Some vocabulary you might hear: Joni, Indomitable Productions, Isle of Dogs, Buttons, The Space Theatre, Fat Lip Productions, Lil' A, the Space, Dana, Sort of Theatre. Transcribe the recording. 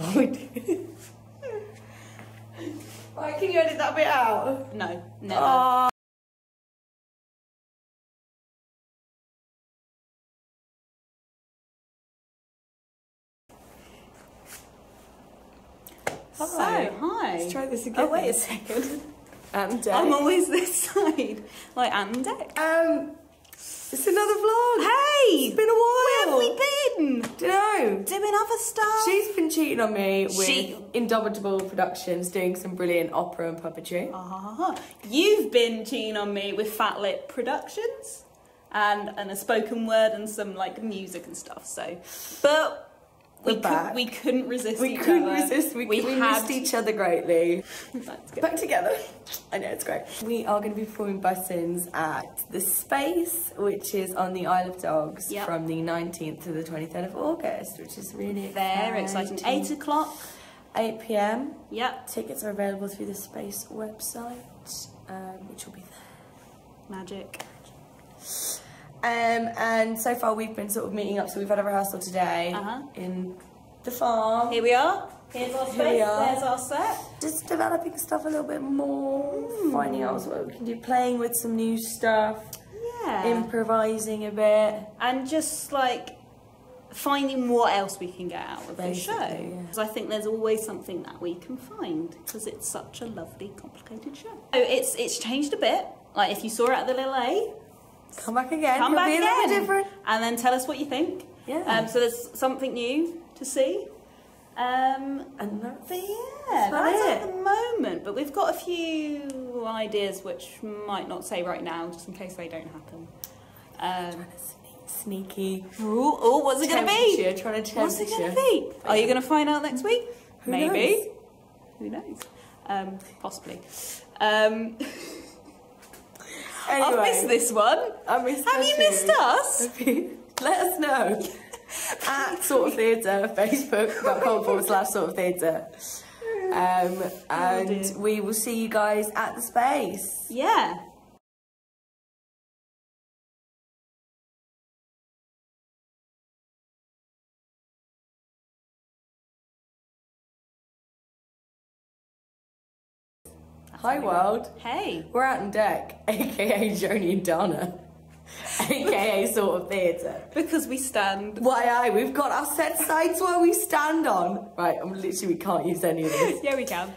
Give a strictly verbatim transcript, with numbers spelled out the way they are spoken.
Right, can you edit that bit out? No, never. Oh. So, hi. Let's try this again. Oh, wait a second. And deck. I'm always this side. Like, and deck. Um, it's another vlog. Hey! It's been a while. Where have we been? Dunno. Doing other stuff. She's been cheating on me with she... Indomitable Productions, doing some brilliant opera and puppetry. Uh-huh. You've been cheating on me with Fat Lip Productions and, and a spoken word and some, like, music and stuff, so. But... We're we, back. Could, we couldn't resist we each couldn't other. Resist, we couldn't resist. We had... missed each other greatly. That's good. Back together. I know, it's great. We are going to be performing Buttons at the Space, which is on the Isle of Dogs, yep. From the nineteenth to the twenty-third of August, which is really very exciting. exciting. eight o'clock. eight p m. Yep. Tickets are available through the Space website, um, which will be there. Magic. Um, and so far we've been sort of meeting up, so we've had a rehearsal today uh-huh. in the farm. Here we are. Here's our space, are. There's our set. Just developing stuff a little bit more, mm. finding out what we can do, playing with some new stuff, yeah, improvising a bit. And just like finding what else we can get out of the show. Because yeah. I think there's always something that we can find, because it's such a lovely, complicated show. So it's, it's changed a bit, like if you saw it at the Lil' A, come back again. Come back again. Different. And then tell us what you think. Yeah. Um, so there's something new to see. Um, and that's but yeah, that's, that's it. At the moment. But we've got a few ideas which might not say right now, just in case they don't happen. Um, sneaky. Ooh, oh, what's it going to be? Trying to what's it going to be? Are you going to find out next week? Who Maybe. Knows? Who knows? Um, possibly. Um, Anyway, I've missed this one. I missed Have you too. missed us? Let us know. At Sort of Theatre, facebook dot com forward slash Sort of Theatre. Um, and oh, we will see you guys at the Space. Yeah. Hi world. Hey. We're out in deck, aka Joni and Dana, aka Sort of Theatre. Because we stand. Why aye, we've got our set sides where we stand on. Right, I'm literally, we can't use any of this. Yeah, we can.